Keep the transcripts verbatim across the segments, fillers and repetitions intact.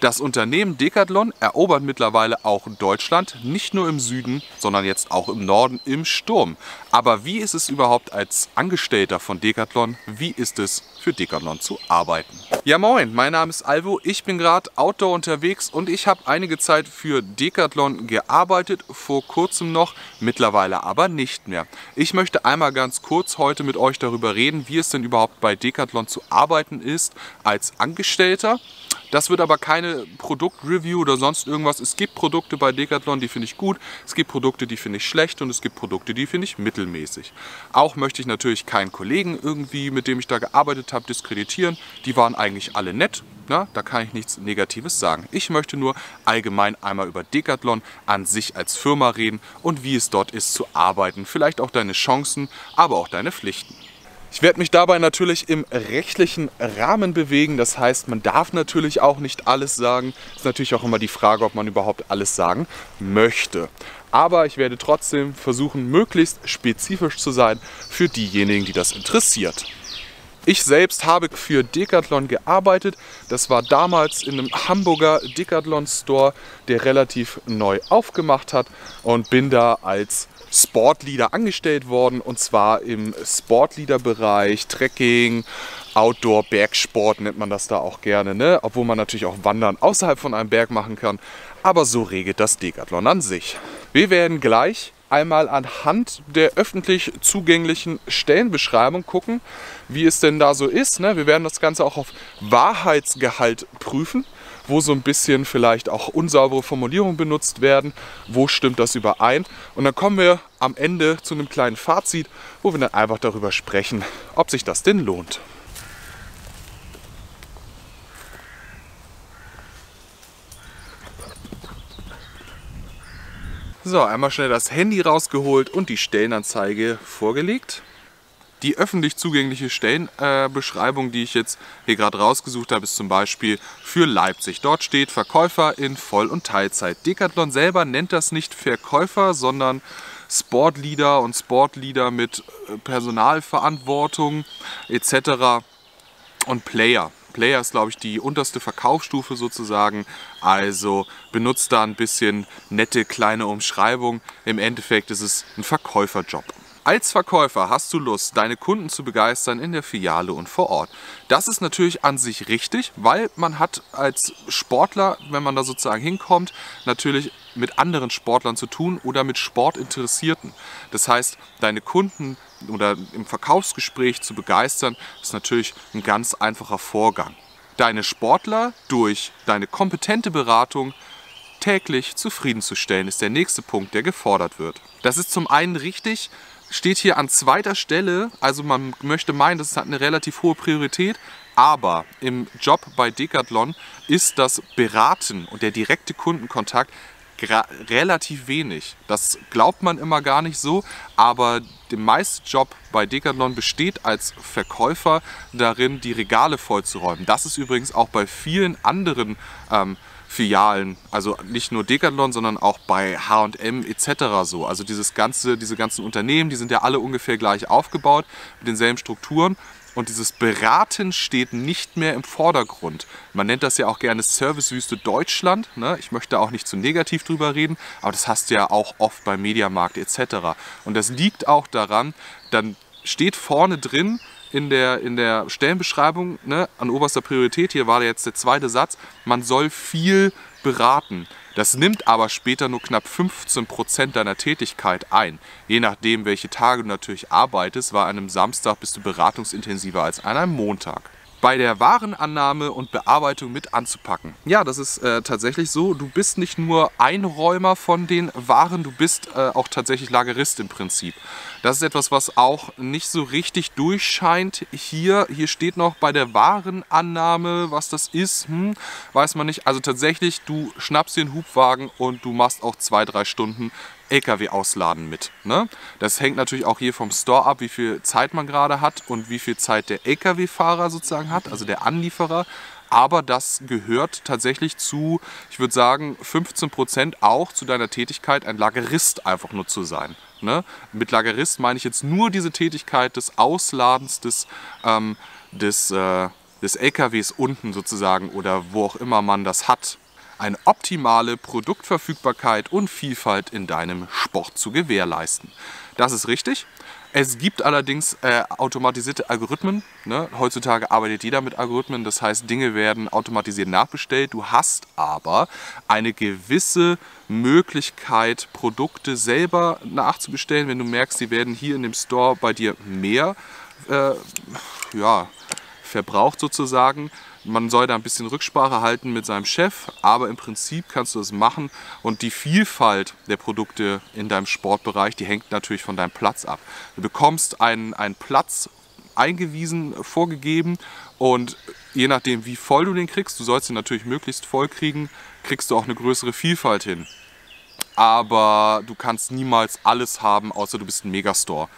Das Unternehmen Decathlon erobert mittlerweile auch Deutschland, nicht nur im Süden, sondern jetzt auch im Norden im Sturm. Aber wie ist es überhaupt als Angestellter von Decathlon? Wie ist es für Decathlon zu arbeiten? Ja moin, mein Name ist Alvo, ich bin gerade Outdoor unterwegs und ich habe einige Zeit für Decathlon gearbeitet, vor kurzem noch, mittlerweile aber nicht mehr. Ich möchte einmal ganz kurz heute mit euch darüber reden, wie es denn überhaupt bei Decathlon zu arbeiten ist als Angestellter. Das wird aber keine Produktreview oder sonst irgendwas. Es gibt Produkte bei Decathlon, die finde ich gut, es gibt Produkte, die finde ich schlecht und es gibt Produkte, die finde ich mittelmäßig. Auch möchte ich natürlich keinen Kollegen irgendwie, mit dem ich da gearbeitet habe, diskreditieren. Die waren eigentlich alle nett, na, da kann ich nichts Negatives sagen. Ich möchte nur allgemein einmal über Decathlon an sich als Firma reden und wie es dort ist zu arbeiten. Vielleicht auch deine Chancen, aber auch deine Pflichten. Ich werde mich dabei natürlich im rechtlichen Rahmen bewegen, das heißt, man darf natürlich auch nicht alles sagen. Ist natürlich auch immer die Frage, ob man überhaupt alles sagen möchte. Aber ich werde trotzdem versuchen, möglichst spezifisch zu sein für diejenigen, die das interessiert. Ich selbst habe für Decathlon gearbeitet. Das war damals in einem Hamburger Decathlon-Store, der relativ neu aufgemacht hat, und bin da als Sportleader angestellt worden, und zwar im Sportleader-Bereich, Trekking, Outdoor, Bergsport nennt man das da auch gerne, ne? Obwohl man natürlich auch Wandern außerhalb von einem Berg machen kann, aber so regelt das Decathlon an sich. Wir werden gleich einmal anhand der öffentlich zugänglichen Stellenbeschreibung gucken, wie es denn da so ist, ne? Wir werden das Ganze auch auf Wahrheitsgehalt prüfen, wo so ein bisschen vielleicht auch unsaubere Formulierungen benutzt werden, wo stimmt das überein. Und dann kommen wir am Ende zu einem kleinen Fazit, wo wir dann einfach darüber sprechen, ob sich das denn lohnt. So, einmal schnell das Handy rausgeholt und die Stellenanzeige vorgelegt. Die öffentlich zugängliche Stellenbeschreibung, die ich jetzt hier gerade rausgesucht habe, ist zum Beispiel für Leipzig. Dort steht Verkäufer in Voll- und Teilzeit. Decathlon selber nennt das nicht Verkäufer, sondern Sportleader und Sportleader mit Personalverantwortung et cetera und Player. Player ist, glaube ich, die unterste Verkaufsstufe sozusagen, also benutzt da ein bisschen nette kleine Umschreibung. Im Endeffekt ist es ein Verkäuferjob. Als Verkäufer hast du Lust, deine Kunden zu begeistern in der Filiale und vor Ort. Das ist natürlich an sich richtig, weil man hat als Sportler, wenn man da sozusagen hinkommt, natürlich mit anderen Sportlern zu tun oder mit Sportinteressierten. Das heißt, deine Kunden oder im Verkaufsgespräch zu begeistern, ist natürlich ein ganz einfacher Vorgang. Deine Sportler durch deine kompetente Beratung täglich zufriedenzustellen, ist der nächste Punkt, der gefordert wird. Das ist zum einen richtig, steht hier an zweiter Stelle, also man möchte meinen, das hat eine relativ hohe Priorität, aber im Job bei Decathlon ist das Beraten und der direkte Kundenkontakt relativ wenig. Das glaubt man immer gar nicht so, aber der meiste Job bei Decathlon besteht als Verkäufer darin, die Regale vollzuräumen. Das ist übrigens auch bei vielen anderen ähm, Filialen, also nicht nur Decathlon, sondern auch bei H und M et cetera so. Also dieses ganze, diese ganzen Unternehmen, die sind ja alle ungefähr gleich aufgebaut, mit denselben Strukturen, und dieses Beraten steht nicht mehr im Vordergrund. Man nennt das ja auch gerne Servicewüste Deutschland, ne? Ich möchte auch nicht zu negativ drüber reden, aber das hast du ja auch oft bei Mediamarkt et cetera. Und das liegt auch daran, dann steht vorne drin, In der, in der Stellenbeschreibung, ne, an oberster Priorität, hier war jetzt der zweite Satz, man soll viel beraten. Das nimmt aber später nur knapp fünfzehn Prozent deiner Tätigkeit ein. Je nachdem, welche Tage du natürlich arbeitest, weil an einem Samstag bist du beratungsintensiver als an einem Montag. Bei der Warenannahme und Bearbeitung mit anzupacken. Ja, das ist äh, tatsächlich so. Du bist nicht nur Einräumer von den Waren, du bist äh, auch tatsächlich Lagerist im Prinzip. Das ist etwas, was auch nicht so richtig durchscheint. Hier, hier steht noch bei der Warenannahme, was das ist, hm, weiß man nicht. Also tatsächlich, du schnappst den Hubwagen und du machst auch zwei, drei Stunden L K W ausladen mit, ne? Das hängt natürlich auch hier vom Store ab, wie viel Zeit man gerade hat und wie viel Zeit der L K W-Fahrer sozusagen hat, also der Anlieferer. Aber das gehört tatsächlich zu, ich würde sagen, fünfzehn Prozent auch zu deiner Tätigkeit, ein Lagerist einfach nur zu sein, ne? Mit Lagerist meine ich jetzt nur diese Tätigkeit des Ausladens des, ähm, des äh, des L K Ws unten sozusagen oder wo auch immer man das hat, eine optimale Produktverfügbarkeit und Vielfalt in deinem Sport zu gewährleisten. Das ist richtig. Es gibt allerdings äh, automatisierte Algorithmen, ne? Heutzutage arbeitet jeder mit Algorithmen, das heißt, Dinge werden automatisiert nachbestellt. Du hast aber eine gewisse Möglichkeit, Produkte selber nachzubestellen, wenn du merkst, sie werden hier in dem Store bei dir mehr äh, ja, verbraucht sozusagen. Man soll da ein bisschen Rücksprache halten mit seinem Chef, aber im Prinzip kannst du das machen. Und die Vielfalt der Produkte in deinem Sportbereich, die hängt natürlich von deinem Platz ab. Du bekommst einen, einen Platz eingewiesen, vorgegeben und je nachdem, wie voll du den kriegst, du sollst ihn natürlich möglichst voll kriegen, kriegst du auch eine größere Vielfalt hin. Aber du kannst niemals alles haben, außer du bist ein Megastore.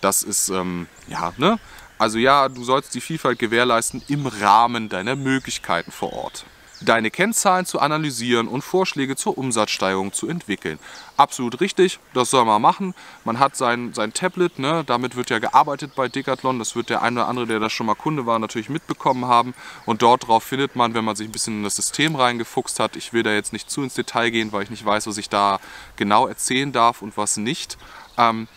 Das ist, ähm, ja, ne? Also ja, du sollst die Vielfalt gewährleisten im Rahmen deiner Möglichkeiten vor Ort. Deine Kennzahlen zu analysieren und Vorschläge zur Umsatzsteigerung zu entwickeln. Absolut richtig, das soll man machen. Man hat sein, sein Tablet, ne? Damit wird ja gearbeitet bei Decathlon. Das wird der eine oder andere, der da schon mal Kunde war, natürlich mitbekommen haben. Und dort drauf findet man, wenn man sich ein bisschen in das System reingefuchst hat, ich will da jetzt nicht zu ins Detail gehen, weil ich nicht weiß, was ich da genau erzählen darf und was nicht, ähm,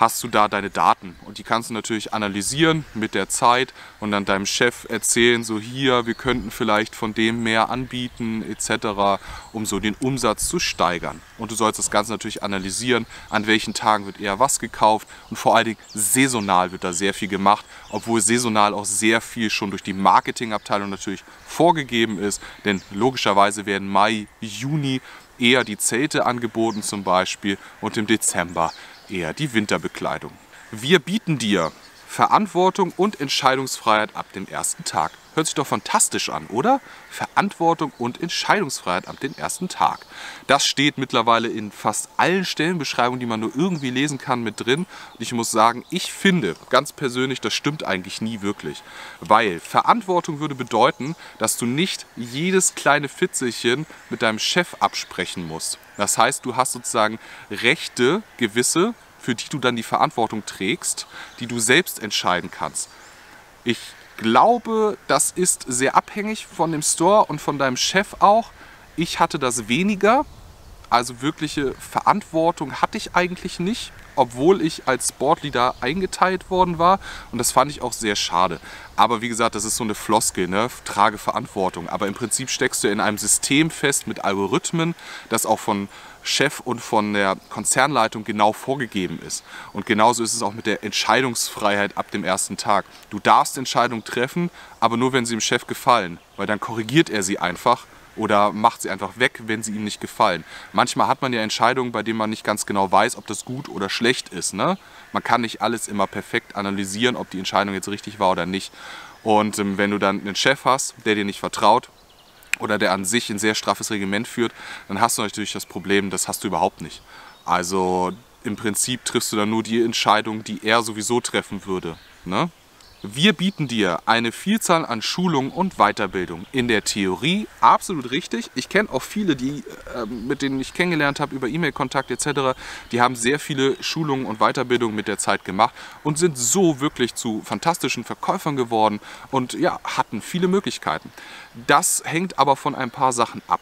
hast du da deine Daten und die kannst du natürlich analysieren mit der Zeit und dann deinem Chef erzählen, so hier, wir könnten vielleicht von dem mehr anbieten et cetera, um so den Umsatz zu steigern. Und du sollst das Ganze natürlich analysieren, an welchen Tagen wird eher was gekauft und vor allen Dingen saisonal wird da sehr viel gemacht, obwohl saisonal auch sehr viel schon durch die Marketingabteilung natürlich vorgegeben ist, denn logischerweise werden Mai, Juni eher die Zelte angeboten zum Beispiel und im Dezember eher die Winterbekleidung. Wir bieten dir Verantwortung und Entscheidungsfreiheit ab dem ersten Tag. Hört sich doch fantastisch an, oder? Verantwortung und Entscheidungsfreiheit ab dem ersten Tag. Das steht mittlerweile in fast allen Stellenbeschreibungen, die man nur irgendwie lesen kann, mit drin. Und ich muss sagen, ich finde, ganz persönlich, das stimmt eigentlich nie wirklich. Weil Verantwortung würde bedeuten, dass du nicht jedes kleine Fitzelchen mit deinem Chef absprechen musst. Das heißt, du hast sozusagen Rechte, gewisse, für die du dann die Verantwortung trägst, die du selbst entscheiden kannst. Ich glaube, das ist sehr abhängig von dem Store und von deinem Chef auch. Ich hatte das weniger, also wirkliche Verantwortung hatte ich eigentlich nicht, obwohl ich als Sportleader eingeteilt worden war und das fand ich auch sehr schade. Aber wie gesagt, das ist so eine Floskel, ne? Trage Verantwortung. Aber im Prinzip steckst du in einem System fest mit Algorithmen, das auch von Chef und von der Konzernleitung genau vorgegeben ist. Und genauso ist es auch mit der Entscheidungsfreiheit ab dem ersten Tag. Du darfst Entscheidungen treffen, aber nur, wenn sie dem Chef gefallen, weil dann korrigiert er sie einfach oder macht sie einfach weg, wenn sie ihm nicht gefallen. Manchmal hat man ja Entscheidungen, bei denen man nicht ganz genau weiß, ob das gut oder schlecht ist, ne? Man kann nicht alles immer perfekt analysieren, ob die Entscheidung jetzt richtig war oder nicht. Und ähm, wenn du dann einen Chef hast, der dir nicht vertraut, oder der an sich ein sehr straffes Regiment führt, dann hast du natürlich das Problem, das hast du überhaupt nicht. Also im Prinzip triffst du dann nur die Entscheidung, die er sowieso treffen würde, ne? Wir bieten dir eine Vielzahl an Schulungen und Weiterbildung. In der Theorie absolut richtig. Ich kenne auch viele, die, äh, mit denen ich kennengelernt habe über E-Mail-Kontakt et cetera, die haben sehr viele Schulungen und Weiterbildungen mit der Zeit gemacht und sind so wirklich zu fantastischen Verkäufern geworden und ja, hatten viele Möglichkeiten. Das hängt aber von ein paar Sachen ab.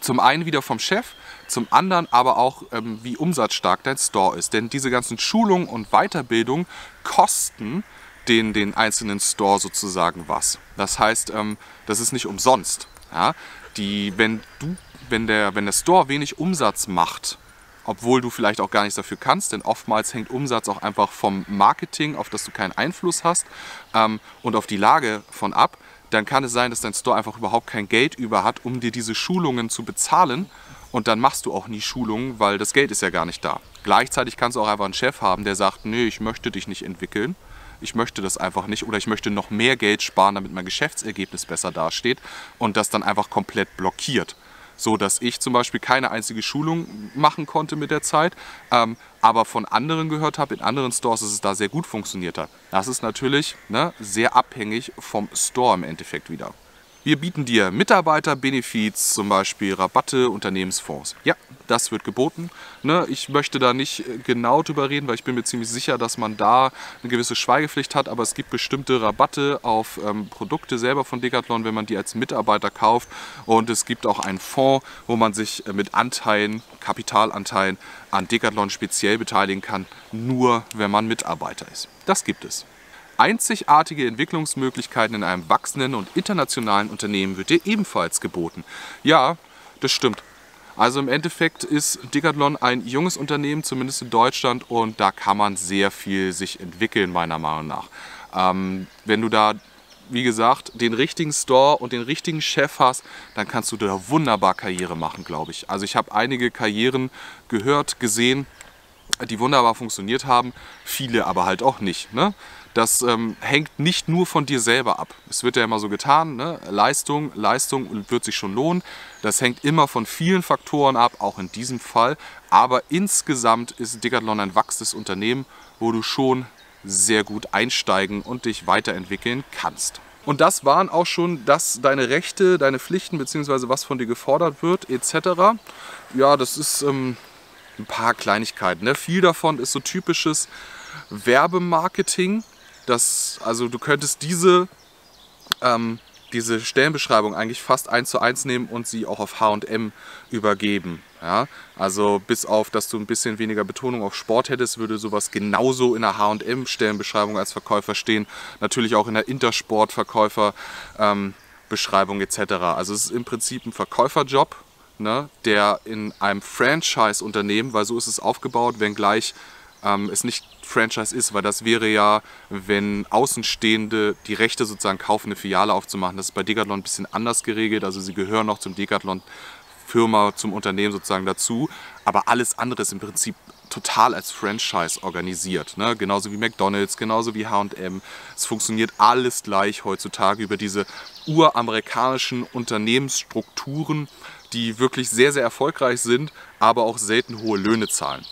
Zum einen wieder vom Chef, zum anderen aber auch, ähm, wie umsatzstark dein Store ist. Denn diese ganzen Schulungen und Weiterbildungen kosten Den, den einzelnen Store sozusagen was. Das heißt, ähm, das ist nicht umsonst. Ja? Die, wenn, du, wenn, der, wenn der Store wenig Umsatz macht, obwohl du vielleicht auch gar nichts dafür kannst, denn oftmals hängt Umsatz auch einfach vom Marketing, auf das du keinen Einfluss hast, ähm, und auf die Lage von ab, dann kann es sein, dass dein Store einfach überhaupt kein Geld über hat, um dir diese Schulungen zu bezahlen. Und dann machst du auch nie Schulungen, weil das Geld ist ja gar nicht da. Gleichzeitig kannst du auch einfach einen Chef haben, der sagt, nee, ich möchte dich nicht entwickeln. Ich möchte das einfach nicht oder ich möchte noch mehr Geld sparen, damit mein Geschäftsergebnis besser dasteht und das dann einfach komplett blockiert. So dass ich zum Beispiel keine einzige Schulung machen konnte mit der Zeit, ähm, aber von anderen gehört habe, in anderen Stores, dass es da sehr gut funktioniert hat. Das ist natürlich, ne, sehr abhängig vom Store im Endeffekt wieder. Wir bieten dir Mitarbeiterbenefits, zum Beispiel Rabatte, Unternehmensfonds. Ja, das wird geboten. Ne? Ich möchte da nicht genau drüber reden, weil ich bin mir ziemlich sicher, dass man da eine gewisse Schweigepflicht hat, aber es gibt bestimmte Rabatte auf ähm, Produkte selber von Decathlon, wenn man die als Mitarbeiter kauft, und es gibt auch einen Fonds, wo man sich mit Anteilen, Kapitalanteilen an Decathlon speziell beteiligen kann, nur wenn man Mitarbeiter ist. Das gibt es. Einzigartige Entwicklungsmöglichkeiten in einem wachsenden und internationalen Unternehmen wird dir ebenfalls geboten. Ja, das stimmt. Also im Endeffekt ist Decathlon ein junges Unternehmen, zumindest in Deutschland, und da kann man sehr viel sich entwickeln, meiner Meinung nach. Ähm, wenn du da, wie gesagt, den richtigen Store und den richtigen Chef hast, dann kannst du da wunderbar Karriere machen, glaube ich. Also ich habe einige Karrieren gehört, gesehen, die wunderbar funktioniert haben, viele aber halt auch nicht, ne? Das ähm, hängt nicht nur von dir selber ab. Es wird ja immer so getan, ne? Leistung, Leistung wird sich schon lohnen. Das hängt immer von vielen Faktoren ab, auch in diesem Fall. Aber insgesamt ist Decathlon ein wachsendes Unternehmen, wo du schon sehr gut einsteigen und dich weiterentwickeln kannst. Und das waren auch schon das, deine Rechte, deine Pflichten, beziehungsweise was von dir gefordert wird, et cetera. Ja, das ist ähm, ein paar Kleinigkeiten, ne? Viel davon ist so typisches Werbemarketing. Das, also du könntest diese, ähm, diese Stellenbeschreibung eigentlich fast eins zu eins nehmen und sie auch auf H und M übergeben. Ja? Also bis auf, dass du ein bisschen weniger Betonung auf Sport hättest, würde sowas genauso in der H und M Stellenbeschreibung als Verkäufer stehen. Natürlich auch in der Intersport Verkäufer ähm, Beschreibung et cetera. Also es ist im Prinzip ein Verkäuferjob, ne, der in einem Franchise-Unternehmen, weil so ist es aufgebaut, wenngleich Ähm, es nicht Franchise ist, weil das wäre ja, wenn Außenstehende die Rechte sozusagen kaufen, eine Filiale aufzumachen. Das ist bei Decathlon ein bisschen anders geregelt, also sie gehören noch zum Decathlon-Firma, zum Unternehmen sozusagen dazu, aber alles andere ist im Prinzip total als Franchise organisiert, ne? Genauso wie McDonald's, genauso wie H und M. Es funktioniert alles gleich heutzutage über diese uramerikanischen Unternehmensstrukturen, die wirklich sehr, sehr erfolgreich sind, aber auch selten hohe Löhne zahlen.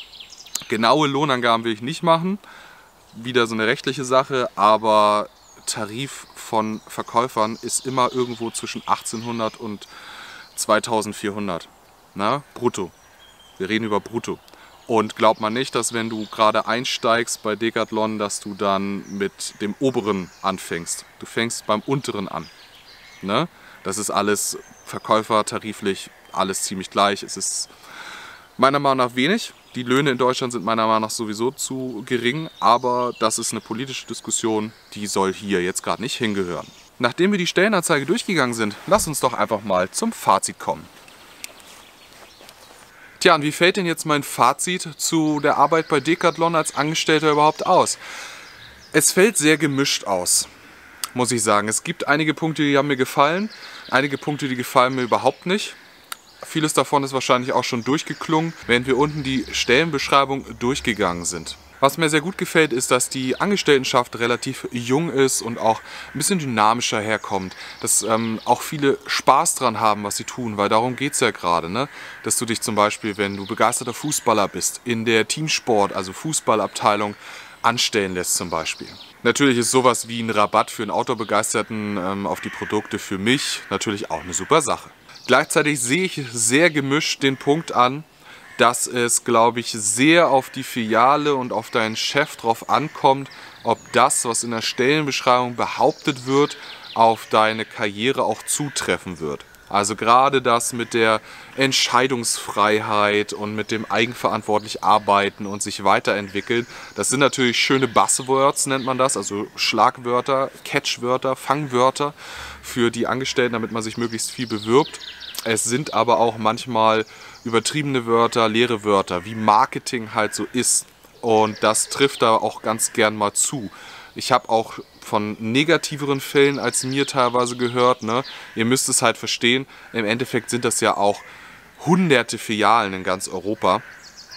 Genaue Lohnangaben will ich nicht machen, wieder so eine rechtliche Sache, aber Tarif von Verkäufern ist immer irgendwo zwischen achtzehnhundert und zweitausendvierhundert, na, brutto. Wir reden über brutto. Und glaubt man nicht, dass wenn du gerade einsteigst bei Decathlon, dass du dann mit dem oberen anfängst. Du fängst beim unteren an. Ne? Das ist alles Verkäufer, tariflich, alles ziemlich gleich. Es ist meiner Meinung nach wenig. Die Löhne in Deutschland sind meiner Meinung nach sowieso zu gering, aber das ist eine politische Diskussion, die soll hier jetzt gerade nicht hingehören. Nachdem wir die Stellenanzeige durchgegangen sind, lass uns doch einfach mal zum Fazit kommen. Tja, und wie fällt denn jetzt mein Fazit zu der Arbeit bei Decathlon als Angestellter überhaupt aus? Es fällt sehr gemischt aus, muss ich sagen. Es gibt einige Punkte, die haben mir gefallen, einige Punkte, die gefallen mir überhaupt nicht. Vieles davon ist wahrscheinlich auch schon durchgeklungen, während wir unten die Stellenbeschreibung durchgegangen sind. Was mir sehr gut gefällt, ist, dass die Angestelltenschaft relativ jung ist und auch ein bisschen dynamischer herkommt. Dass ähm, auch viele Spaß dran haben, was sie tun, weil darum geht es ja gerade, ne? Dass du dich zum Beispiel, wenn du begeisterter Fußballer bist, in der Teamsport, also Fußballabteilung, anstellen lässt zum Beispiel. Natürlich ist sowas wie ein Rabatt für einen Outdoor-Begeisterten ähm, auf die Produkte für mich natürlich auch eine super Sache. Gleichzeitig sehe ich sehr gemischt den Punkt an, dass es, glaube ich, sehr auf die Filiale und auf deinen Chef drauf ankommt, ob das, was in der Stellenbeschreibung behauptet wird, auf deine Karriere auch zutreffen wird. Also gerade das mit der Entscheidungsfreiheit und mit dem eigenverantwortlich arbeiten und sich weiterentwickeln, das sind natürlich schöne Buzzwords, nennt man das, also Schlagwörter, Catchwörter, Fangwörter für die Angestellten, damit man sich möglichst viel bewirbt. Es sind aber auch manchmal übertriebene Wörter, leere Wörter, wie Marketing halt so ist. Und das trifft da auch ganz gern mal zu. Ich habe auch von negativeren Fällen als mir teilweise gehört, ne? Ihr müsst es halt verstehen, im Endeffekt sind das ja auch hunderte Filialen in ganz Europa.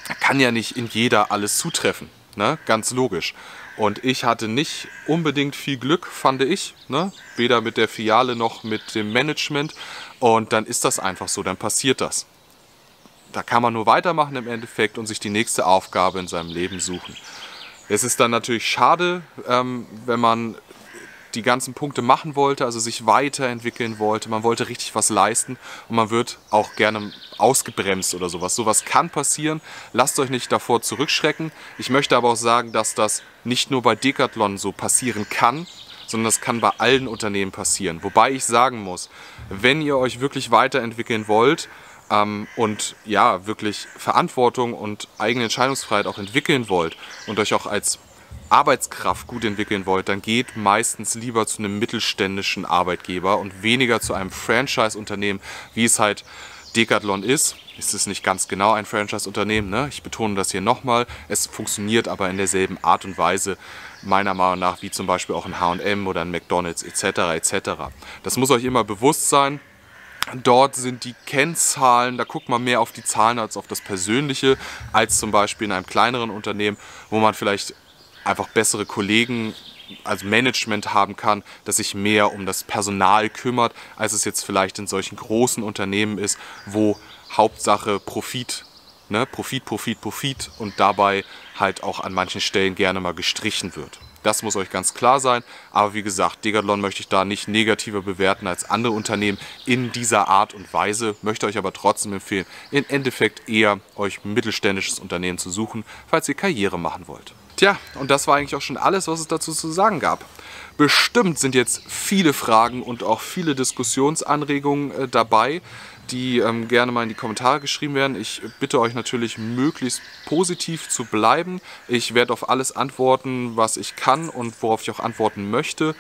Da kann ja nicht in jeder alles zutreffen, ne? Ganz logisch. Und ich hatte nicht unbedingt viel Glück, fand ich, ne? Weder mit der Filiale noch mit dem Management. Und dann ist das einfach so, dann passiert das. Da kann man nur weitermachen im Endeffekt und sich die nächste Aufgabe in seinem Leben suchen. Es ist dann natürlich schade, wenn man die ganzen Punkte machen wollte, also sich weiterentwickeln wollte. Man wollte richtig was leisten und man wird auch gerne ausgebremst oder sowas. Sowas kann passieren. Lasst euch nicht davor zurückschrecken. Ich möchte aber auch sagen, dass das nicht nur bei Decathlon so passieren kann, sondern das kann bei allen Unternehmen passieren. Wobei ich sagen muss, wenn ihr euch wirklich weiterentwickeln wollt ähm, und ja wirklich Verantwortung und eigene Entscheidungsfreiheit auch entwickeln wollt und euch auch als Arbeitskraft gut entwickeln wollt, dann geht meistens lieber zu einem mittelständischen Arbeitgeber und weniger zu einem Franchise-Unternehmen, wie es halt Decathlon ist. Es ist nicht ganz genau ein Franchise-Unternehmen, ne? Ich betone das hier nochmal. Es funktioniert aber in derselben Art und Weise, meiner Meinung nach, wie zum Beispiel auch ein H und M oder ein McDonald's et cetera et cetera. Das muss euch immer bewusst sein. Dort sind die Kennzahlen, da guckt man mehr auf die Zahlen als auf das Persönliche, als zum Beispiel in einem kleineren Unternehmen, wo man vielleicht einfach bessere Kollegen als Management haben kann, das sich mehr um das Personal kümmert, als es jetzt vielleicht in solchen großen Unternehmen ist, wo Hauptsache Profit, ne? Profit, Profit, Profit und dabei halt auch an manchen Stellen gerne mal gestrichen wird. Das muss euch ganz klar sein, aber wie gesagt, Decathlon möchte ich da nicht negativer bewerten als andere Unternehmen in dieser Art und Weise, möchte euch aber trotzdem empfehlen, im Endeffekt eher euch ein mittelständisches Unternehmen zu suchen, falls ihr Karriere machen wollt. Tja, und das war eigentlich auch schon alles, was es dazu zu sagen gab. Bestimmt sind jetzt viele Fragen und auch viele Diskussionsanregungen äh, dabei, die ähm, gerne mal in die Kommentare geschrieben werden. Ich bitte euch natürlich, möglichst positiv zu bleiben. Ich werde auf alles antworten, was ich kann und worauf ich auch antworten möchte.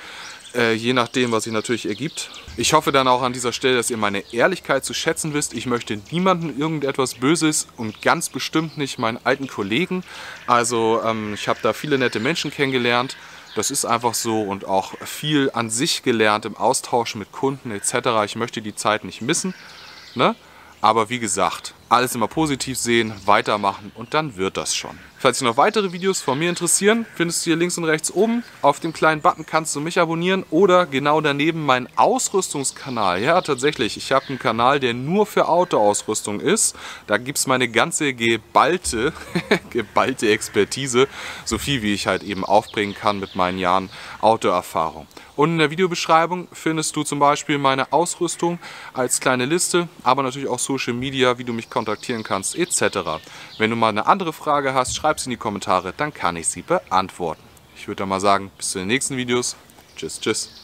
Äh, je nachdem, was sich natürlich ergibt. Ich hoffe dann auch an dieser Stelle, dass ihr meine Ehrlichkeit zu schätzen wisst. Ich möchte niemandem irgendetwas Böses und ganz bestimmt nicht meinen alten Kollegen. Also ähm, ich habe da viele nette Menschen kennengelernt. Das ist einfach so und auch viel an sich gelernt im Austausch mit Kunden et cetera. Ich möchte die Zeit nicht missen, ne? Aber wie gesagt, alles immer positiv sehen, weitermachen und dann wird das schon. Falls dich noch weitere Videos von mir interessieren, findest du hier links und rechts oben. Auf dem kleinen Button kannst du mich abonnieren oder genau daneben meinen Ausrüstungskanal. Ja, tatsächlich, ich habe einen Kanal, der nur für Outdoor-Ausrüstung ist. Da gibt es meine ganze geballte, geballte Expertise, so viel wie ich halt eben aufbringen kann mit meinen Jahren Outdoor-Erfahrung. Und in der Videobeschreibung findest du zum Beispiel meine Ausrüstung als kleine Liste, aber natürlich auch Social Media, wie du mich kontaktieren kannst et cetera. Wenn du mal eine andere Frage hast, schreib es in die Kommentare, dann kann ich sie beantworten. Ich würde dann mal sagen, bis zu den nächsten Videos. Tschüss, tschüss.